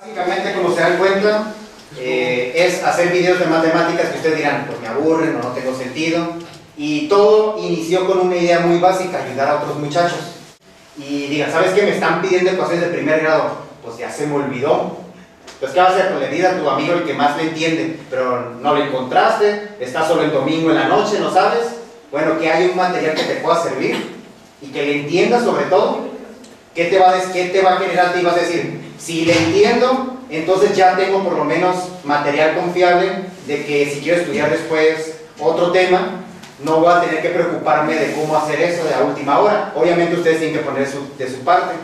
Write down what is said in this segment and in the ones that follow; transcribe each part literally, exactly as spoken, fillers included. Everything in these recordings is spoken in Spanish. Básicamente, como se dan cuenta, eh, es hacer videos de matemáticas que ustedes dirán, pues me aburren o no tengo sentido. Y todo inició con una idea muy básica, ayudar a otros muchachos. Y digan, ¿sabes qué? Me están pidiendo ecuaciones de primer grado. Pues ya se me olvidó. Entonces, ¿qué vas a hacer? Pues le dices a tu amigo el que más le entiende, pero no lo encontraste, estás solo el domingo en la noche, ¿no sabes? Bueno, que hay un material que te pueda servir y que le entiendas sobre todo. ¿Qué te va a, qué te va a generar? Te vas a decir, si le entiendo, entonces ya tengo por lo menos material confiable de que si quiero estudiar después otro tema, no voy a tener que preocuparme de cómo hacer eso de la última hora. Obviamente ustedes tienen que poner su, de su parte.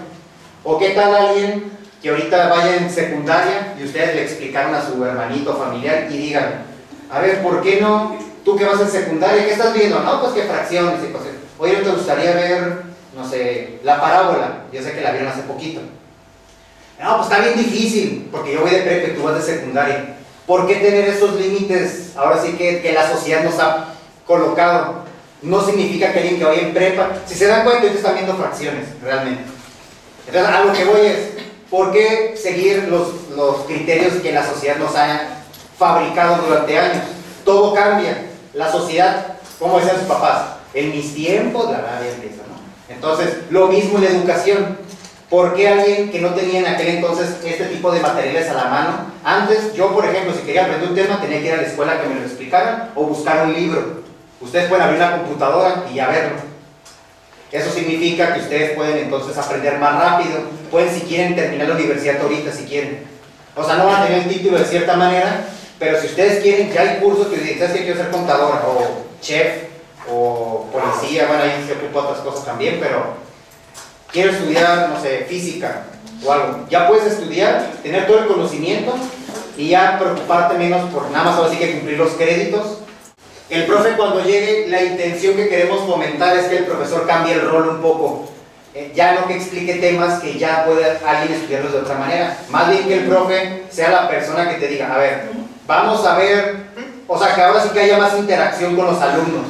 ¿O qué tal alguien que ahorita vaya en secundaria y ustedes le explicaron a su hermanito familiar y digan, a ver, ¿por qué no? Tú que vas en secundaria, ¿qué estás viendo? No, pues que fracciones y cosas. Oye, ¿no te gustaría ver, no sé, la parábola? Yo sé que la vieron hace poquito. No, pues está bien difícil, porque yo voy de prepa y tú vas de secundaria. ¿Por qué tener esos límites? Ahora sí que, que la sociedad nos ha colocado. No significa que alguien que vaya en prepa, si se dan cuenta, ellos están viendo fracciones, realmente. Entonces, a lo que voy es, ¿por qué seguir los, los criterios que la sociedad nos ha fabricado durante años? Todo cambia. La sociedad, como decían sus papás, en mis tiempos, la rabia empieza, ¿no? Entonces, lo mismo en la educación. ¿Por qué alguien que no tenía en aquel entonces este tipo de materiales a la mano? Antes, yo por ejemplo, si quería aprender un tema, tenía que ir a la escuela que me lo explicaran o buscar un libro. Ustedes pueden abrir la computadora y ya verlo. Eso significa que ustedes pueden entonces aprender más rápido. Pueden, si quieren, terminar la universidad ahorita, si quieren. O sea, no van a tener el título de cierta manera, pero si ustedes quieren, ya hay cursos que dicen, ¿sabes qué? Quiero ser contadora, o chef, o policía. Bueno, ahí se ocupa otras cosas también, pero quiero estudiar, no sé, física o algo. Ya puedes estudiar, tener todo el conocimiento y ya preocuparte menos por nada más ahora sí que cumplir los créditos. El profe cuando llegue, la intención que queremos fomentar es que el profesor cambie el rol un poco. Eh, ya no que explique temas que ya pueda alguien estudiarlos de otra manera. Más bien que el profe sea la persona que te diga, a ver, vamos a ver, o sea, que ahora sí que haya más interacción con los alumnos.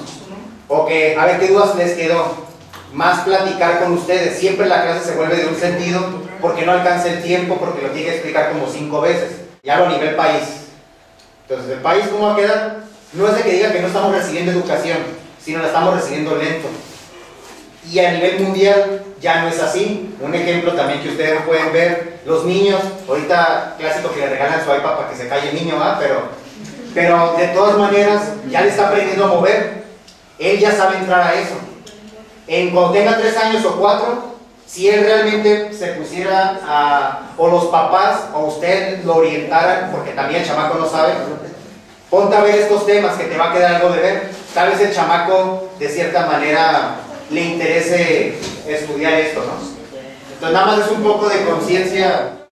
O que, a ver, ¿qué dudas les quedó? Más platicar con ustedes. Siempre la clase se vuelve de un sentido porque no alcanza el tiempo, porque lo tiene que explicar como cinco veces. Ya lo a nivel país. Entonces, ¿el país cómo va a quedar? No es de que diga que no estamos recibiendo educación, sino la estamos recibiendo lento. Y a nivel mundial ya no es así. Un ejemplo también que ustedes pueden ver, los niños, ahorita clásico que le regalan su iPad para que se calle el niño, ¿ah? pero, pero de todas maneras ya le está aprendiendo a mover. Él ya sabe entrar a eso. En cuando tenga tres años o cuatro, si él realmente se pusiera a, o los papás o usted lo orientaran, porque también el chamaco no sabe, ponte a ver estos temas que te va a quedar algo de ver. Tal vez el chamaco de cierta manera le interese estudiar esto, ¿no? Entonces nada más es un poco de conciencia.